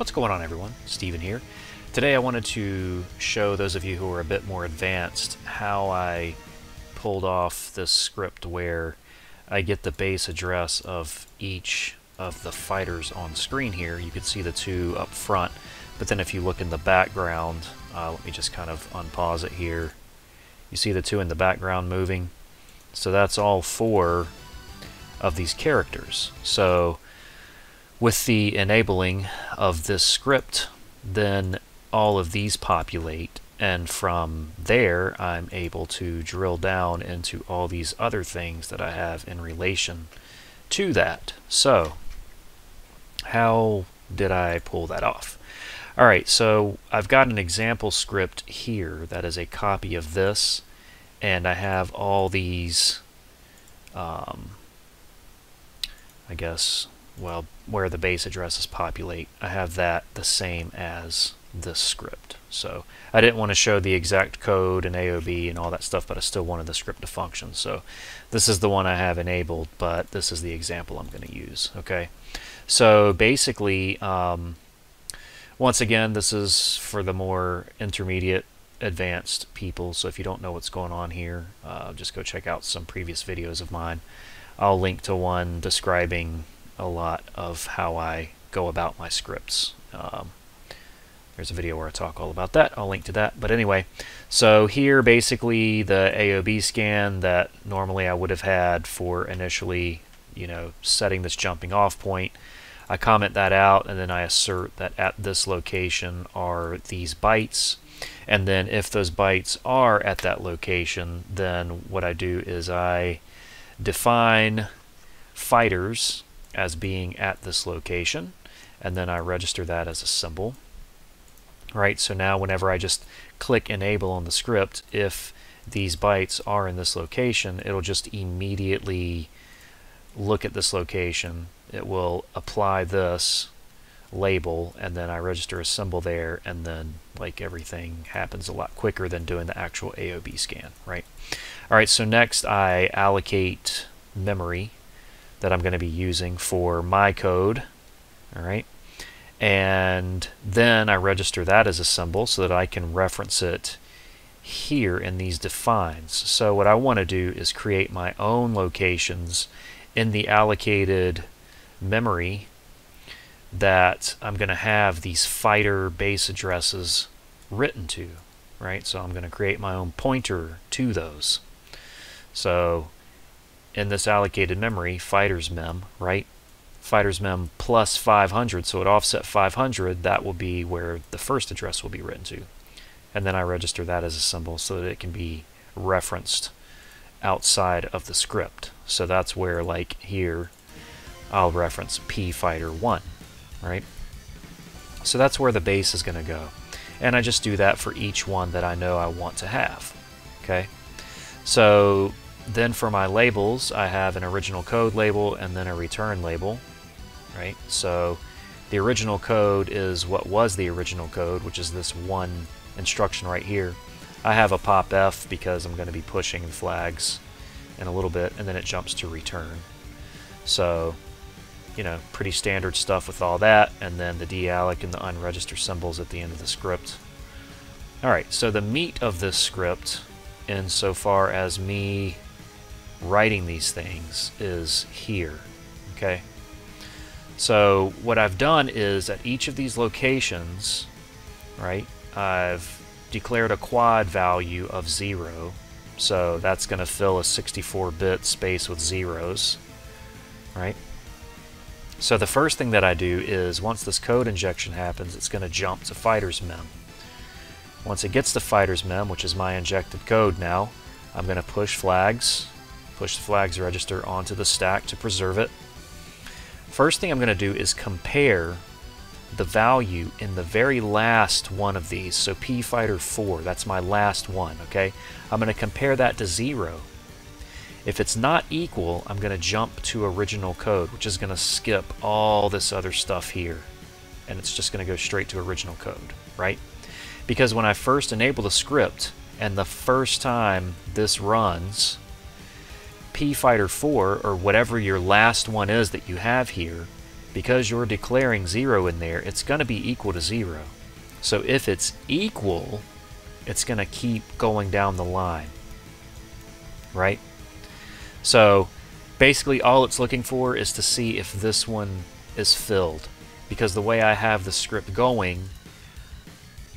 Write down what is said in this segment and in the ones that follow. What's going on, everyone? Stephen here. Today I wanted to show those of you who are a bit more advanced how I pulled off this script where I get the base address of each of the fighters on screen here. You can see the two up front, but then if you look in the background, let me just kind of unpause it here. You see the two in the background moving. So that's all four of these characters. So with the enabling of this script, then all of these populate, and from there I'm able to drill down into all these other things that I have in relation to that. So how did I pull that off? Alright, so I've got an example script here that is a copy of this, and I have all these I guess, well, where the base addresses populate, I have that the same as this script. So I didn't want to show the exact code and AOB and all that stuff, but I still wanted the script to function. So this is the one I have enabled, but this is the example I'm going to use. Okay. So basically, once again, this is for the more intermediate advanced people. So if you don't know what's going on here, just go check out some previous videos of mine. I'll link to one describing a lot of how I go about my scripts. There's a video where I talk all about that. I'll link to that. But anyway, so here basically the AOB scan that normally I would have had for initially, you know, setting this jumping off point. I comment that out, and then I assert that at this location are these bytes. And then if those bytes are at that location, then what I do is I define fighters as being at this location, and then I register that as a symbol. Right, so now whenever I just click enable on the script, if these bytes are in this location, it'll just immediately look at this location. It will apply this label, and then I register a symbol there, and then like everything happens a lot quicker than doing the actual AOB scan, right? All right, so next I allocate memory that I'm going to be using for my code, all right? And then I register that as a symbol so that I can reference it here in these defines. So what I want to do is create my own locations in the allocated memory that I'm going to have these fighter base addresses written to, right? So I'm going to create my own pointer to those. So in this allocated memory, fighters mem, right? Fighters mem plus 500, so at offset 500, that will be where the first address will be written to. And then I register that as a symbol so that it can be referenced outside of the script. So that's where, like here, I'll reference pfighter1, right? So that's where the base is going to go. And I just do that for each one that I know I want to have, okay? So then for my labels, I have an original code label and then a return label, right? So the original code is what was the original code, which is this one instruction right here. I have a pop F because I'm going to be pushing the flags in a little bit, and then it jumps to return. So, you know, pretty standard stuff with all that, and then the dealloc and the unregister symbols at the end of the script. All right, so the meat of this script, insofar as me writing these things, is here, okay? So what I've done is at each of these locations, right, I've declared a quad value of 0, so that's going to fill a 64-bit space with zeros, right? So the first thing that I do is once this code injection happens, it's going to jump to fighters mem. Once it gets to fighters mem, which is my injected code now, I'm going to push the flags register onto the stack to preserve it. First thing I'm going to do is compare the value in the very last one of these, so pfighter4, that's my last one, okay? I'm going to compare that to 0. If it's not equal, I'm going to jump to original code, which is going to skip all this other stuff here, and it's just going to go straight to original code, right? Because when I first enable the script, and the first time this runs, pfighter4, or whatever your last one is that you have here, because you're declaring 0 in there, it's going to be equal to 0. So if it's equal, it's going to keep going down the line, right? So basically all it's looking for is to see if this one is filled, because the way I have the script going,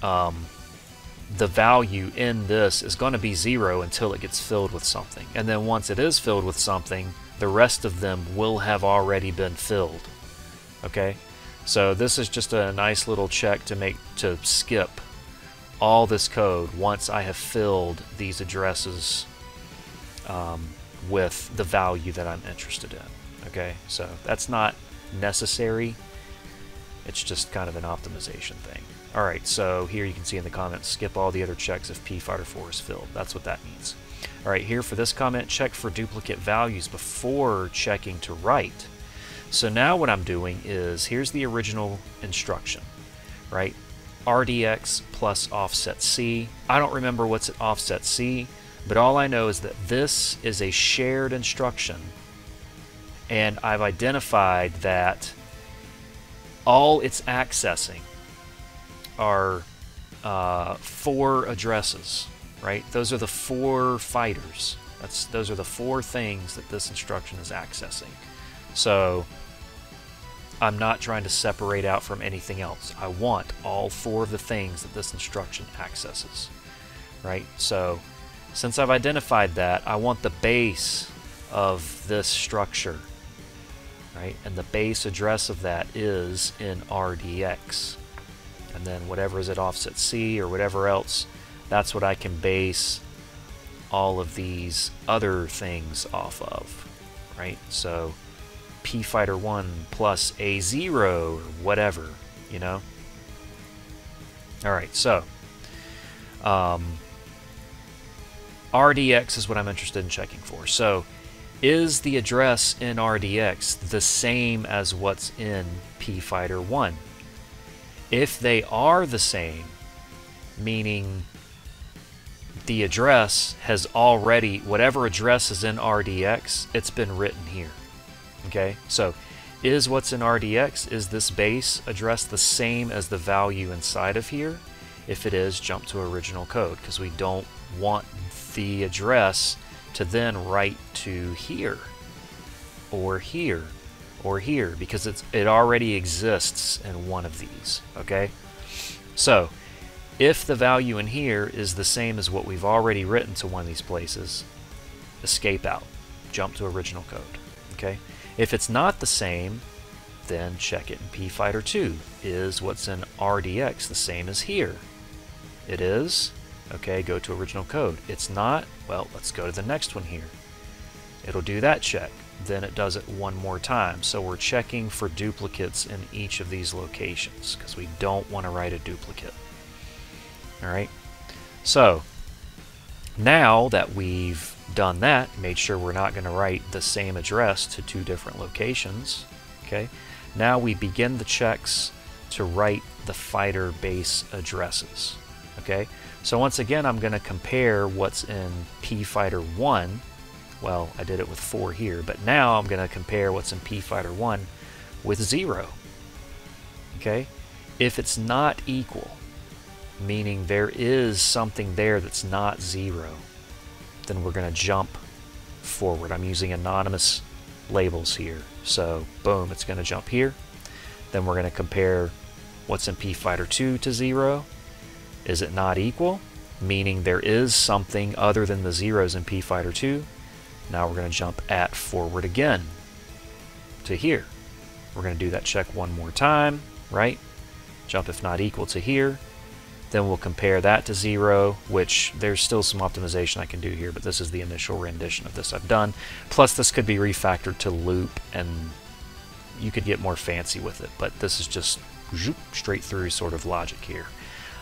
the value in this is going to be 0 until it gets filled with something. And then once it is filled with something, the rest of them will have already been filled. Okay? So this is just a nice little check to make to skip all this code once I have filled these addresses with the value that I'm interested in. Okay? So that's not necessary. It's just kind of an optimization thing. Alright, so here you can see in the comments, skip all the other checks if pfighter4 is filled. That's what that means. Alright, here for this comment, check for duplicate values before checking to write. So now what I'm doing is, here's the original instruction, right? RDX plus offset C. I don't remember what's at offset C, but all I know is that this is a shared instruction, and I've identified that all it's accessing are 4 addresses, right? Those are the 4 fighters. Those are the 4 things that this instruction is accessing. So I'm not trying to separate out from anything else. I want all 4 of the things that this instruction accesses, right? So since I've identified that, I want the base of this structure, right? And the base address of that is in RDX. And then whatever is at offset C or whatever else, that's what I can base all of these other things off of, right? So pfighter1 plus A0 or whatever, you know? All right, so RDX is what I'm interested in checking for. So is the address in RDX the same as what's in pfighter1? If they are the same, meaning the address has already, whatever address is in RDX, it's been written here. Okay, so is what's in RDX, is this base address the same as the value inside of here? If it is, jump to original code, because we don't want the address to then write to here or here or here, because it already exists in one of these, okay? So, if the value in here is the same as what we've already written to one of these places, escape out, jump to original code, okay? If it's not the same, then check it in pfighter2. Is what's in RDX the same as here? It is, okay, go to original code. It's not, well, let's go to the next one here. It'll do that check. Then it does it one more time. So we're checking for duplicates in each of these locations because we don't want to write a duplicate. All right. So now that we've done that, made sure we're not going to write the same address to 2 different locations. Okay. Now we begin the checks to write the fighter base addresses. Okay. So once again, I'm going to compare what's in pfighter1. Well, I did it with 4 here, but now I'm going to compare what's in pfighter1 with 0. Okay? If it's not equal, meaning there is something there that's not 0, then we're going to jump forward. I'm using anonymous labels here. So, boom, it's going to jump here. Then we're going to compare what's in pfighter2 to 0. Is it not equal? Meaning there is something other than the zeros in pfighter2. Now we're going to jump at forward again to here. We're going to do that check one more time, right? Jump if not equal to here. Then we'll compare that to 0, which there's still some optimization I can do here, but this is the initial rendition of this I've done. Plus this could be refactored to loop, and you could get more fancy with it, but this is just straight through sort of logic here.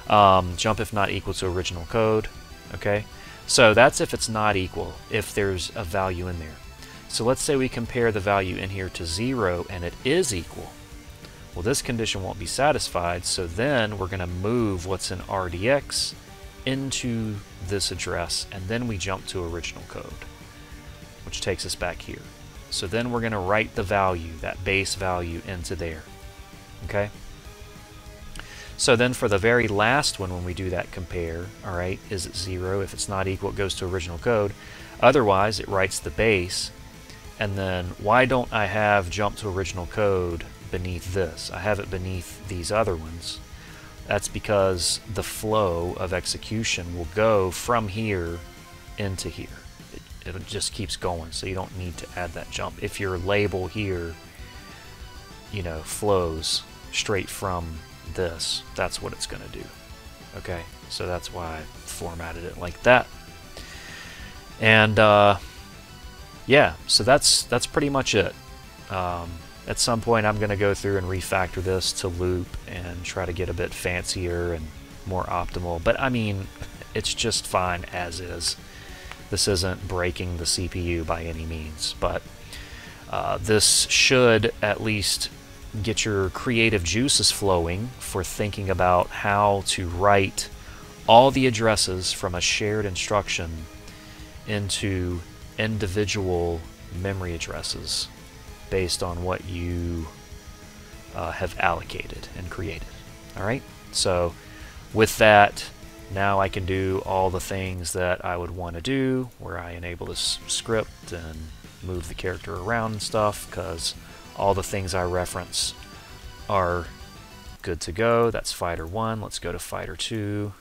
Jump if not equal to original code, okay? So that's if it's not equal, if there's a value in there. So let's say we compare the value in here to 0 and it is equal. Well, this condition won't be satisfied, so then we're going to move what's in RDX into this address, and then we jump to original code, which takes us back here. So then we're going to write the value, that base value, into there. Okay? So then for the very last one, when we do that compare, all right, is it 0? If it's not equal, it goes to original code. Otherwise, it writes the base. And then why don't I have jump to original code beneath this? I have it beneath these other ones. That's because the flow of execution will go from here into here. It just keeps going, so you don't need to add that jump. If your label here, you know, flows straight from this, that's what it's going to do. Okay, so that's why I formatted it like that. And yeah, so that's pretty much it. At some point, I'm going to go through and refactor this to loop and try to get a bit fancier and more optimal. But I mean, it's just fine as is. This isn't breaking the CPU by any means, but this should at least get your creative juices flowing for thinking about how to write all the addresses from a shared instruction into individual memory addresses based on what you have allocated and created. All right, so with that, now I can do all the things that I would want to do, where I enable this script and move the character around and stuff, because all the things I reference are good to go. That's fighter 1. Let's go to fighter 2,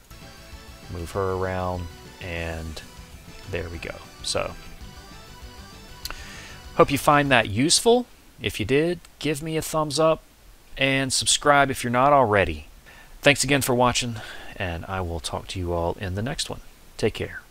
move her around, and there we go. So, hope you find that useful. If you did, give me a thumbs up and subscribe if you're not already. Thanks again for watching, and I will talk to you all in the next one. Take care.